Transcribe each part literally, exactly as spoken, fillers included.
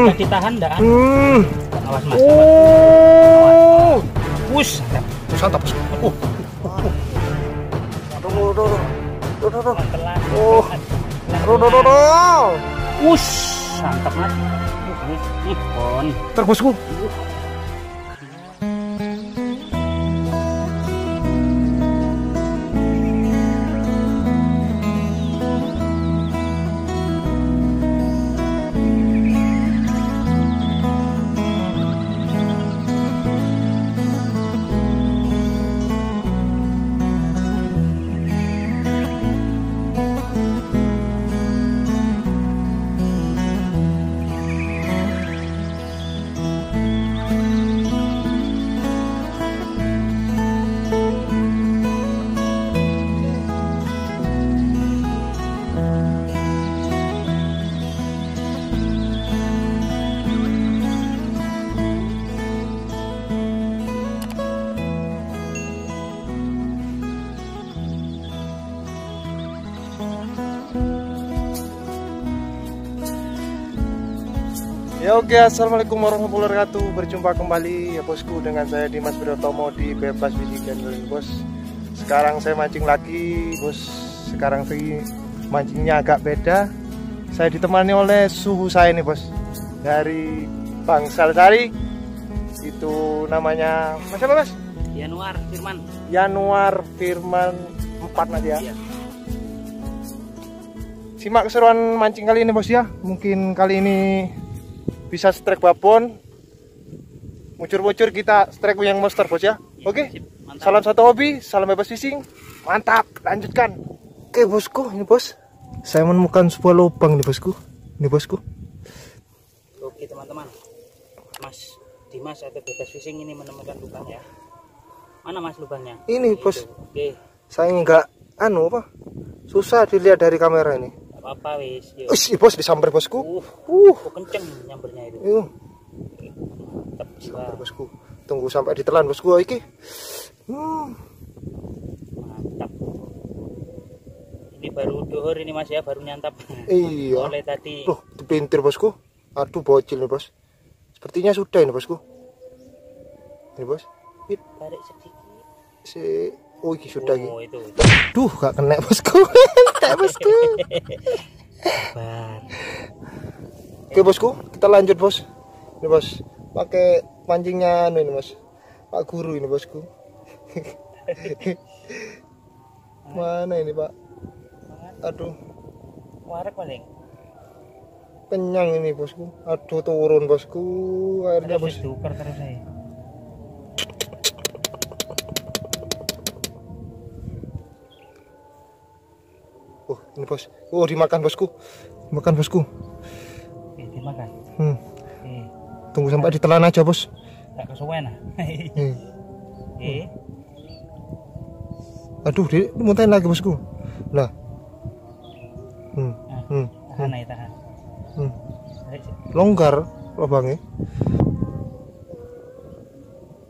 Mereka ditahan enggak? Hmm. Awas mas. Oh. Push. Santap. Oh. Tunggu, tunggu. Tunggu, tunggu. Oh. Tunggu, tunggu. Push. Santap mas. Ih, pon. Terbosku. Ya oke, assalamualaikum warahmatullahi wabarakatuh. Berjumpa kembali ya bosku dengan saya Dimas Widodo di Bebas Fishing Channel bos. Sekarang saya mancing lagi bos. Sekarang sih mancingnya agak beda. Saya ditemani oleh suhu saya nih bos, dari Bang Saltari. Itu namanya mas apa mas? Januar Firman. Januar Firman empat nanti ya. Iya. Simak keseruan mancing kali ini bos ya. Mungkin kali ini bisa strike babon, muncur-muncur kita strike yang monster bos ya, ya oke, okay? Salam satu hobi, salam bebas fishing, mantap, lanjutkan. Oke okay, bosku, ini bos, saya menemukan sebuah lubang nih bosku, ini bosku. Oke teman-teman, Mas Dimas atau Bebas Fishing ini menemukan lubang ya. Mana mas lubangnya? Ini gitu. Bos, okay. Saya nggak, anu apa, susah dilihat dari kamera ini. Apa wis? Ush, bos disamber bosku. Uh, uh. Kenceng nyambernya itu. Uh. Sambar, bosku. Tunggu sampai ditelan bosku iki. Hmm. Mantap. Ini baru dohor ini Mas ya, baru nyantap. Iya. Oleh tadi. Loh, dipintir bosku. Aduh bocil nih bos. Sepertinya sudah ini bosku. Ini bos. Hit. Tarik sedikit. Si oh, iki sudah iki. Oh, itu. Duh, gak kena bosku. Bosku. Oke bosku, kita lanjut bos. Ini bos, pakai pancingnya ini bos, Pak Guru ini bosku. Mana ini Pak? Aduh. Warek paling. Kenyang ini bosku. Aduh turun bosku. Airnya bos. Oh, ini bos. Oh, dimakan bosku. Makan bosku. Oke, dimakan. Hmm. Oke. Tunggu sampai ditelan aja, bos. Enggak kesuwen ah. Heeh. Eh. Aduh, di muntahin lagi bosku. Lah. Hmm. Nah, hmm. Tahan aja, tahan. Hmm. Longgar lubangnya.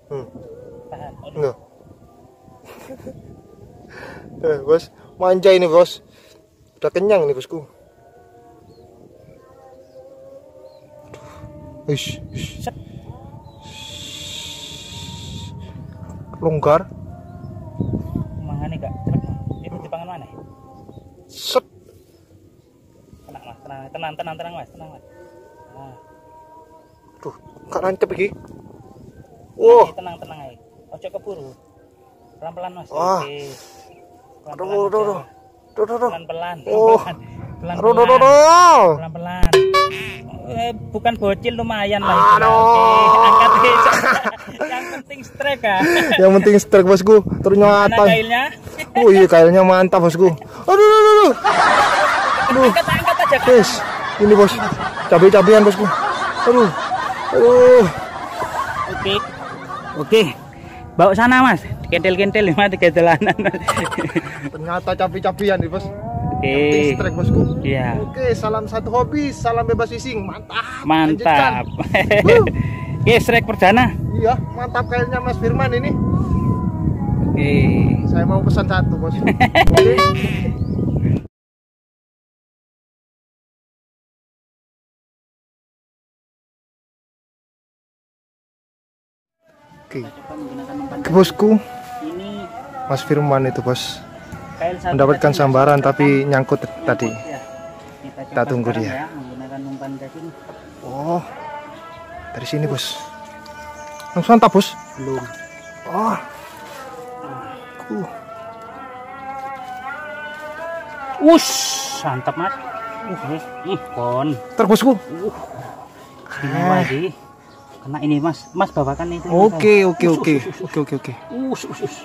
Hmm. Tahan. Aduh. Eh, bos, manja ini, bos. Udah kenyang nih bosku. Aduh. Ish, ish. Longgar. Mangane gak trek. Itu di pangan mana? Set. Tenang Mas, tenang, tenang, tenang, tenang Mas, tenang Mas. Nah. Aduh, gak nancep iki. Wah, oh. Tenang, tenang ae. Ojo keburu. Pelan-pelan Mas. Oh. Oke. Aduh, aduh, aduh. Pelan-pelan, pelan-pelan, bukan bocil lumayan lah. Angkat hijau. Yang penting strike kan. Yang penting strike bosku. Ternyata kailnya. Oh iya kailnya mantap bosku. Aduh, aduh, aduh. Angkat-angkat aja. Yes, ini bos. Cabai-cabian bosku. Aduh, aduh. Oke, oke. Bawa sana mas, kentel-kentel lima tiga jalanan. Ternyata capi-capian nih bos. Oke. Strike bosku. Iya. Oke, salam satu hobi, salam bebas fishing, mantap. Mantap. Oke, strike perdana. Iya, mantap kayaknya Mas Firman ini. Oke. Saya mau pesan satu bos. Oke. Oke, ke bosku ini, Mas Firman itu bos mendapatkan sambaran tapi nyangkut tadi. Kita tunggu dia. Oh, dari sini bos. Langsung tak bos? Belum. Oh, uh, wush, santap mas. Uh, ih kon. Terbosku. Uh, ini lagi. Kena ini mas, mas bawakan itu. Oke oke oke oke oke oke. Us us us.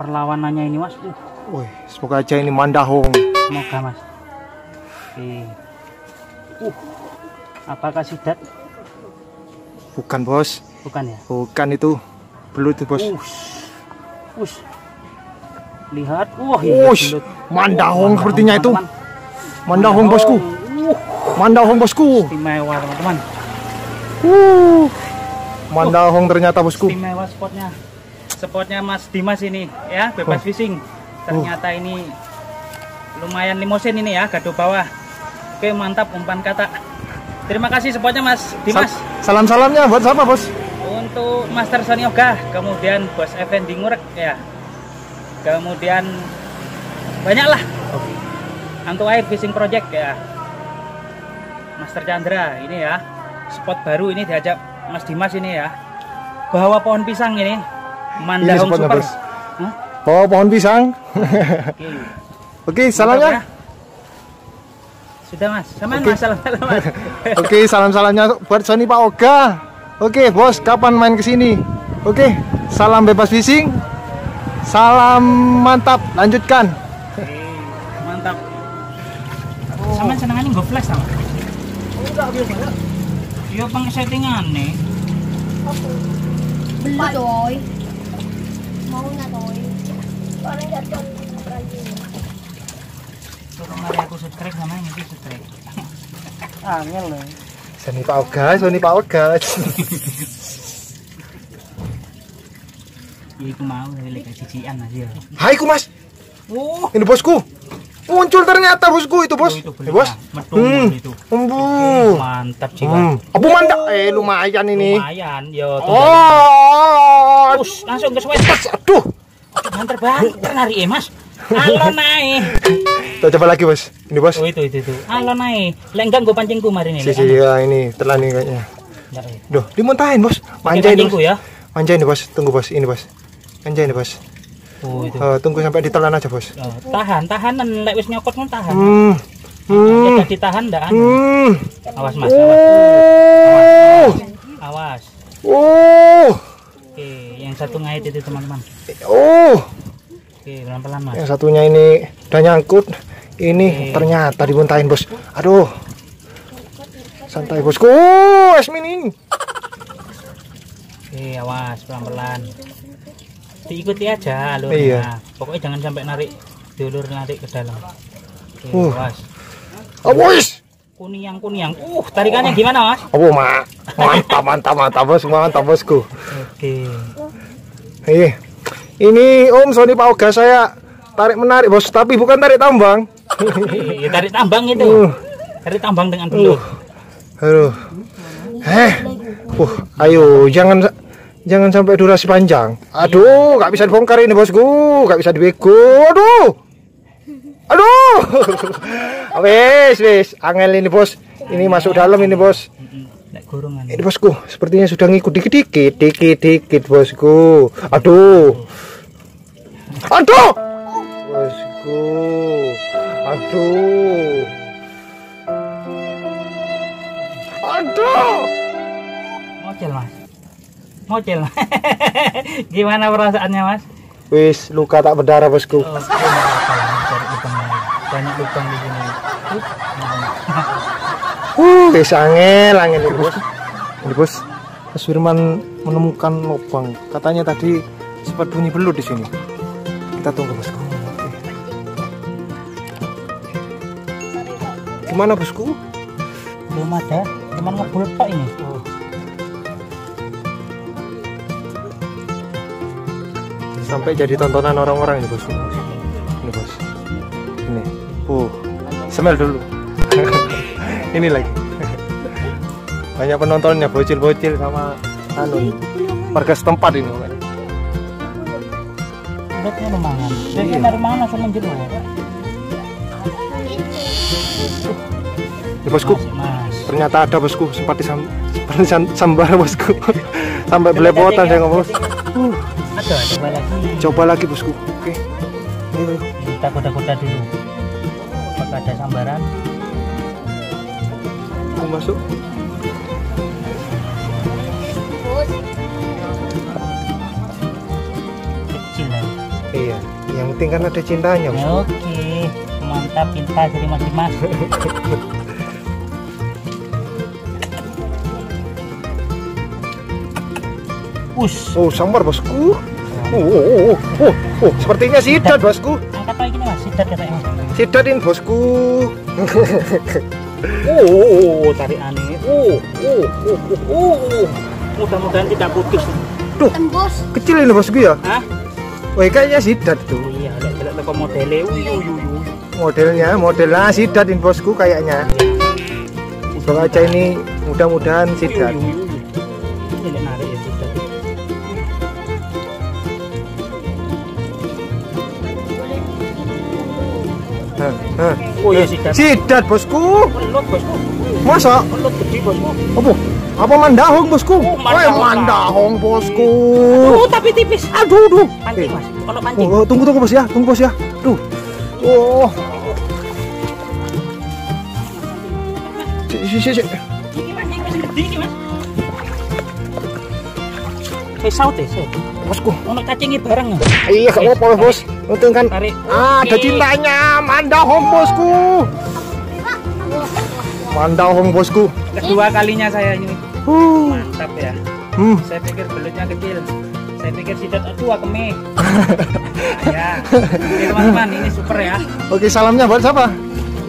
Perlawanannya ini mas. Woi, semoga aja ini mandahong. Semoga mas. Oke. Uh, apakah sidat? Bukan bos. Bukan ya. Bukan itu, belut bos. Us us. Lihat, wah ini mandahong sepertinya itu. Mandahong bosku. Mandahong bosku. Istimewa teman-teman. Uh, mandahong uh, ternyata bosku. Istimewa spotnya, spotnya Mas Dimas ini ya, bebas oh. fishing. Ternyata uh. ini lumayan limosin ini ya, gado bawah. Oke mantap umpan kata. Terima kasih spotnya Mas Dimas. Sal salam salamnya buat siapa bos? Untuk Master Sanyoga, kemudian Bos Effendi Ngurek ya, kemudian banyaklah. Okay. Hantu Air Fishing Project ya, Master Chandra ini ya. Spot baru ini diajak Mas Dimas ini ya, bawa pohon pisang ini, mandahong super. Huh? Bawa pohon pisang. Oke, okay. okay, salamnya. Sudah mas, sama okay. mas salam salam. Oke, okay, salam salamnya buat Sony Pak Oga. Oke okay, bos, kapan main kesini? Oke, okay, salam bebas fishing, salam mantap, lanjutkan. Okay, mantap. Oh. Sama senangannya nggak flash sama? Enggak biasa. Yo pang settingan nih. Belum doi. Mau nggak doi? Soalnya jatuh lagi. Turun mari aku setrek sama ini setrek. Angel loh. Sony Pak Oga, Sony Pak Oga. Iku mau lek cician aja. Hai ku Mas. Oh, ini bosku. Muncul ternyata bosku itu bos, itu beli, eh, bos, metung, hmm. itu. Hmm. mantap sih hmm. Abu mantap, eh lumayan ini. Lumayan, yo. Oh, Ush, langsung ke sweater. Aduh, mantap banget nari eh mas. Alon naik. Tuh coba lagi bos, ini bos. Oh, itu itu itu. Alon naik, lenggang gue pancingku kemarin ini. Sisi ya ini telan ini kayaknya. Duh, dimuntahin bos. Manjain dulu ya. Manjain nih bos, tunggu bos, ini bos. Manjain nih bos. Oh, uh, tunggu sampai ditelan aja bos. Oh, tahan, tahan, lek wis nyokot pun tahan. Hmm. Hmm. Kita ditahan ndak? Hmm. Awas mas, awas. Oh. Awas. Oh. Oke, yang satu ngait itu teman-teman. Oh. Oke, pelan-pelan mas. Yang satunya ini udah nyangkut. Ini Oke. ternyata dibuntain bos. Aduh. Santai bosku. Oh, es mini. Oke, awas pelan-pelan. Diikuti aja alurnya. Iya. Pokoknya jangan sampai narik dulur narik ke dalam. Oke, uh. Mas. Awas. Kuniang kuniang. Uh, tarikannya oh. gimana, Mas? Oh, ma. Mantap, mantap, mantap, bos. Mantap, bosku. Oke. Hey. Ini Om Sony Pak Oga saya tarik menarik, bos, tapi bukan tarik tambang. Iya, tarik tambang itu. Uh. Tarik tambang dengan dulur. Aduh. Eh. Uh, ayo jangan Jangan sampai durasi panjang. Aduh, nggak bisa dibongkar ini bosku, nggak bisa dibego. Aduh, aduh, wes wes, angel ini bos, ini masuk dalam ini bos. Ini bosku, sepertinya sudah ngikut dikit dikit, dikit dikit bosku. Aduh, aduh, bosku, aduh, aduh. Ngocel mas. Ngocel. Gimana perasaannya mas? Wis luka tak berdarah bosku. Oh, banyak lubang di sini. Uh, wis angel angel ini bos. Ini bos, Mas Firman menemukan lubang. Katanya tadi sempat bunyi belut di sini. Kita tunggu bosku. Gimana bosku? Belum ada, cuman ngebelut pak ini. Oh. Sampai jadi tontonan orang-orang ini bos, ini bos, ini, uh, semel dulu, ini lagi, banyak penontonnya bocil-bocil sama anu, warga setempat ini. Bednya rumahan. Bednya dari mana langsung menjadi ya? Ya bosku, mas, mas. Ternyata ada bosku, seperti sam, seperti sambar bosku, sampai belepotan saya ngomong. Uh. Ada, coba lagi. Coba lagi bosku, oke. Okay. Kita koda-koda dulu. Apakah ada sambaran? Mau masuk? Kecil lah. Iya, yang penting kan ada cintanya bosku. Oke, okay. Mantap cinta dari mas-mas. Ush. Oh, sambar bosku. Oh, oh, oh, oh, oh. Sepertinya sidat bosku. Angkat lagi nih mas, sidat katanya. Sidatin bosku. Oh, oh, oh, tarik aneh. Oh, oh, oh, oh, oh. Mudah-mudahan tidak putus. Duh, tembus. Kecil ini bosku ya? Hah? Wah, kayaknya sidat tuh. Oh, iya, lihat-lihat kok modelnya. Modelnya, modelnya sidatin bosku kayaknya. Semoga aja ini mudah-mudahan sidat. Nah, oh iya sidat. Sidat bosku. Pelut bosku. Masa? Pelut gede bosku. Apa? Apa mandahong bosku? Oh, mandahong, mandahong bosku. Oh, tapi tipis. Aduh, aduh. Pancing mas. Kalau pancing. Oh, tunggu tunggu bos ya, tunggu bos ya. Duh. Oh. Si si si. Ini pancing masih gede iki mas. Saya saut deh, bosku. Ono cacingnya bareng. Iya, gak apa-apa bos. Untung kan tarik. Ah, ada cintanya. Mandahong bosku. Mandahong bosku. Kedua kalinya saya ini. Uh. Mantap ya. Hmm. Saya pikir belutnya kecil. Saya pikir sidat aduh akemi. Ya. Teman-teman ini super ya. Oke, salamnya buat siapa?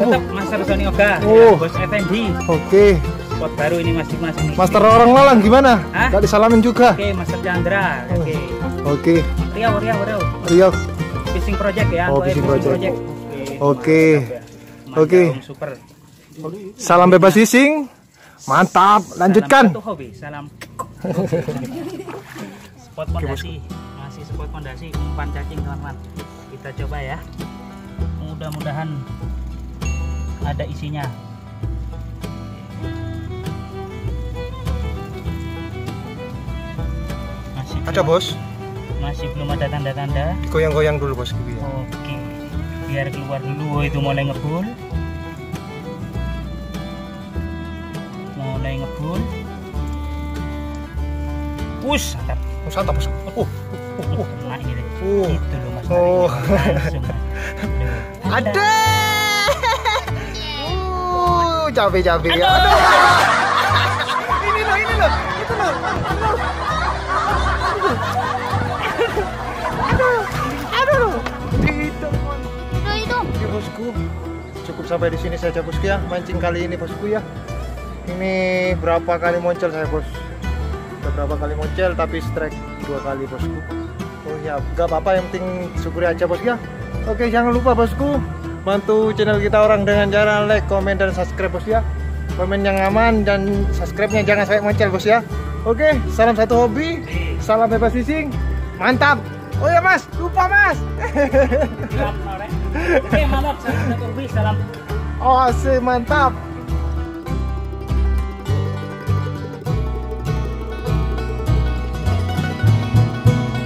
Tetap uh. Master Sony Oga. Uh. Ya, bos F M D. Oke. Spot baru ini Mas Dimas ini. Master orang Malang gimana? Hah? Gak disalamin juga. Oke, Master Chandra. Oke. Oke. Riau, Riau, Riau. Riau. Fishing Project ya. Oh, Fishing Project. Oke. Oke. Super. Salam bebas fishing. Mantap, lanjutkan. Salam satu hobi. Salam. Spot pondasi. Masih spot pondasi umpan cacing, teman-teman. Kita coba ya. Mudah-mudahan ada isinya. Masih ada, bos. Masih belum ada tanda-tanda. Goyang-goyang dulu bos. Oke, okay. Biar keluar dulu itu mulai ngebul. Mulai ngebul. Push, santap. Oh, santap bos. Oh, oh, oh. Nah, ini deh. Oh. Itu loh mas. Oh. Langsung. Ada. Uh, cabe-cabe. Aduh. Ini loh, ini loh. Itu loh. Bosku, cukup sampai di sini saja bosku ya, mancing kali ini bosku ya. Ini berapa kali moncel saya bos? Berapa kali moncel tapi strike dua kali bosku. Oh ya, gak apa-apa yang penting syukuri aja bos ya. Oke, jangan lupa bosku bantu channel kita orang dengan cara like, komen dan subscribe bos ya. Komen yang aman dan subscribe-nya jangan sampai moncel bos ya. Oke, salam satu hobi, salam bebas fishing, mantap. Oh ya mas, lupa mas. Oke, mantap. Salam. Oh, si mantap.